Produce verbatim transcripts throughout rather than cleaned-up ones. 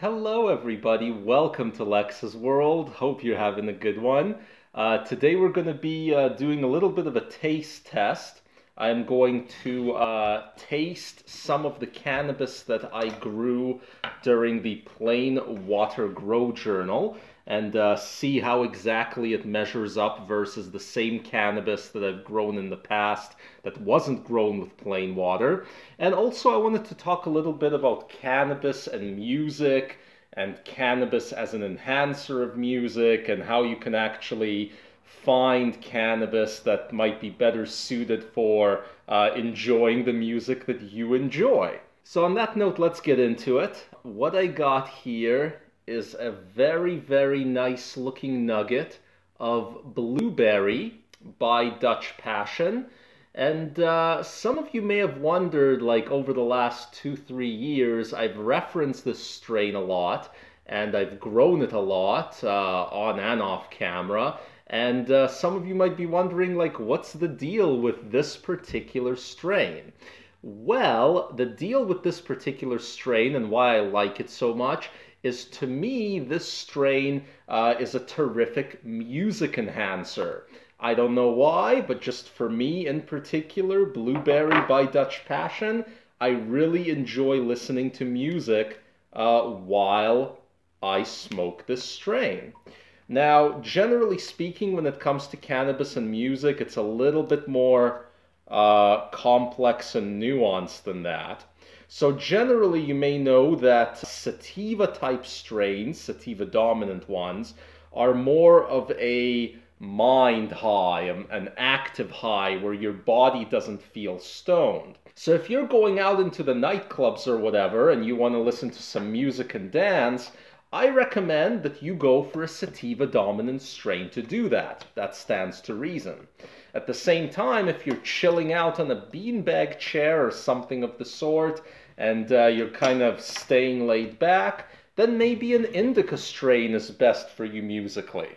Hello everybody, welcome to Lex's World. Hope you're having a good one. Uh, today we're going to be uh, doing a little bit of a taste test. I'm going to uh, taste some of the cannabis that I grew during the Plain Water Grow Journal and uh, see how exactly it measures up versus the same cannabis that I've grown in the past that wasn't grown with plain water. And also I wanted to talk a little bit about cannabis and music and cannabis as an enhancer of music and how you can actually find cannabis that might be better suited for uh, enjoying the music that you enjoy. So on that note, let's get into it. What I got here is a very, very nice looking nugget of Blueberry by Dutch Passion. And uh, some of you may have wondered, like over the last two, three years, I've referenced this strain a lot and I've grown it a lot uh, on and off camera. And uh, some of you might be wondering, like, what's the deal with this particular strain? Well, the deal with this particular strain and why I like it so much is, to me, this strain uh, is a terrific music enhancer. I don't know why, but just for me in particular, Blueberry by Dutch Passion, I really enjoy listening to music uh, while I smoke this strain. Now, generally speaking, when it comes to cannabis and music, it's a little bit more uh, complex and nuanced than that. So generally, you may know that sativa-type strains, sativa-dominant ones, are more of a mind high, an active high, where your body doesn't feel stoned. So if you're going out into the nightclubs or whatever, and you want to listen to some music and dance, I recommend that you go for a sativa-dominant strain to do that. That stands to reason. At the same time, if you're chilling out on a beanbag chair or something of the sort, and uh, you're kind of staying laid back, then maybe an indica strain is best for you musically.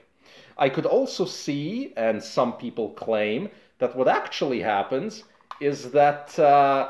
I could also see, and some people claim, that what actually happens is that uh,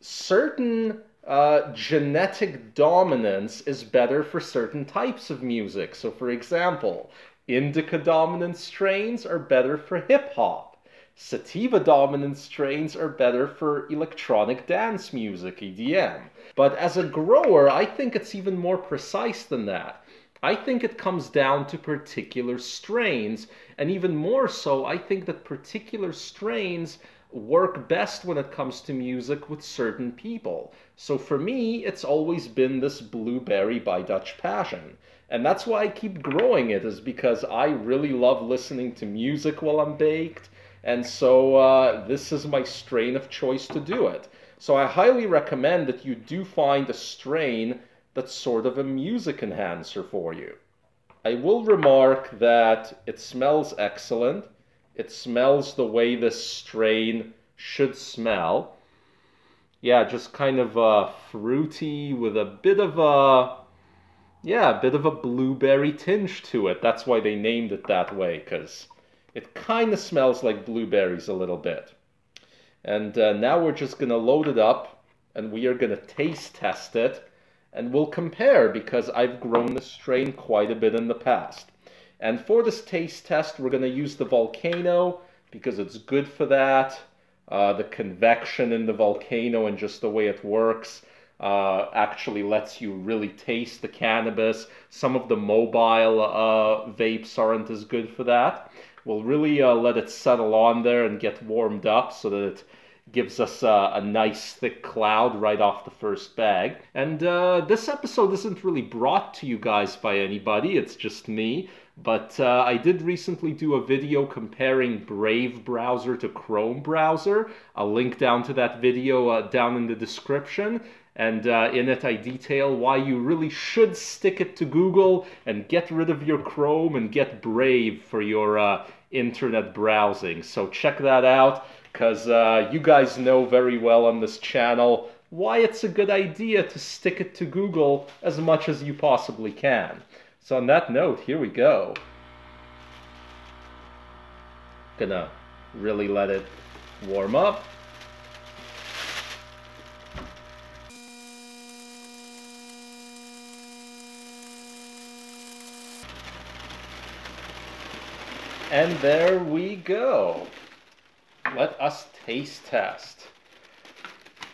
certain Uh, genetic dominance is better for certain types of music. So for example, indica dominant strains are better for hip-hop. Sativa dominant strains are better for electronic dance music, E D M. But as a grower, I think it's even more precise than that. I think it comes down to particular strains, and even more so, I think that particular strains work best when it comes to music with certain people. So for me, it's always been this Blueberry by Dutch Passion. And that's why I keep growing it, is because I really love listening to music while I'm baked. And so uh, this is my strain of choice to do it. So I highly recommend that you do find a strain that's sort of a music enhancer for you. I will remark that it smells excellent. It smells the way this strain should smell. Yeah, just kind of uh, fruity with a bit of a, yeah, a bit of a blueberry tinge to it. That's why they named it that way, because it kind of smells like blueberries a little bit. And uh, now we're just going to load it up, and we are going to taste test it, and we'll compare, because I've grown this strain quite a bit in the past. And for this taste test, we're going to use the Volcano because it's good for that. Uh, the convection in the Volcano and just the way it works uh, actually lets you really taste the cannabis. Some of the mobile uh, vapes aren't as good for that. We'll really uh, let it settle on there and get warmed up so that it gives us a, a nice thick cloud right off the first bag. And uh, this episode isn't really brought to you guys by anybody, it's just me. But uh, I did recently do a video comparing Brave Browser to Chrome Browser. I'll link down to that video uh, down in the description. And uh, in it I detail why you really should stick it to Google and get rid of your Chrome and get Brave for your uh, internet browsing. So check that out, because uh, you guys know very well on this channel why it's a good idea to stick it to Google as much as you possibly can. So on that note, here we go. Gonna really let it warm up. And there we go. Let us taste test.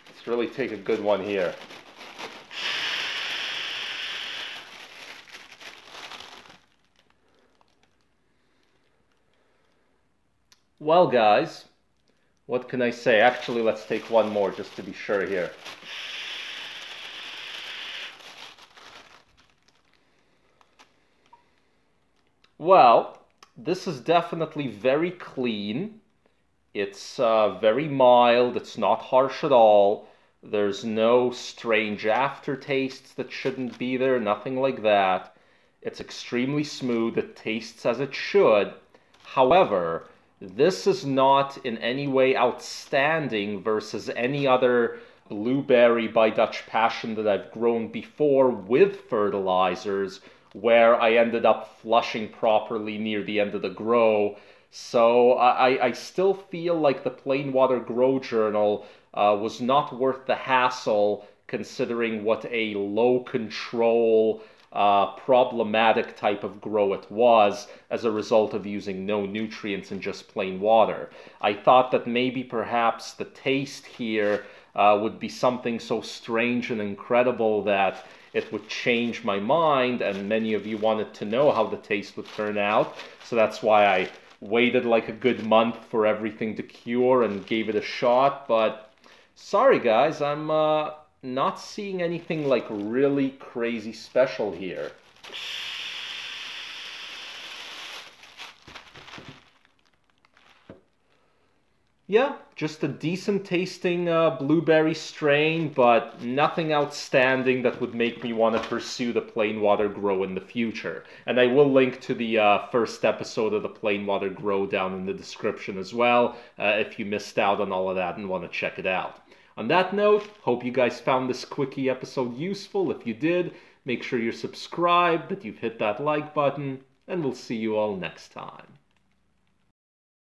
Let's really take a good one here. Well, guys, what can I say? Actually, let's take one more just to be sure here. Well, this is definitely very clean. It's uh, very mild. It's not harsh at all. There's no strange aftertastes that shouldn't be there, nothing like that. It's extremely smooth. It tastes as it should. However, this is not in any way outstanding versus any other Blueberry by Dutch Passion that I've grown before with fertilizers, where I ended up flushing properly near the end of the grow. So I, I still feel like the Plain Water Grow Journal uh, was not worth the hassle, considering what a low control, uh, problematic type of grow it was as a result of using no nutrients and just plain water. I thought that maybe perhaps the taste here uh, would be something so strange and incredible that it would change my mind, and many of you wanted to know how the taste would turn out. So that's why I waited like a good month for everything to cure and gave it a shot. But sorry guys, I'm uh, not seeing anything like really crazy special here. Yeah, just a decent tasting uh, blueberry strain, but nothing outstanding that would make me want to pursue the Plain Water Grow in the future. And I will link to the uh, first episode of the Plain Water Grow down in the description as well, uh, if you missed out on all of that and want to check it out. On that note, hope you guys found this quickie episode useful. If you did, make sure you're subscribed, that you've hit that like button, and we'll see you all next time.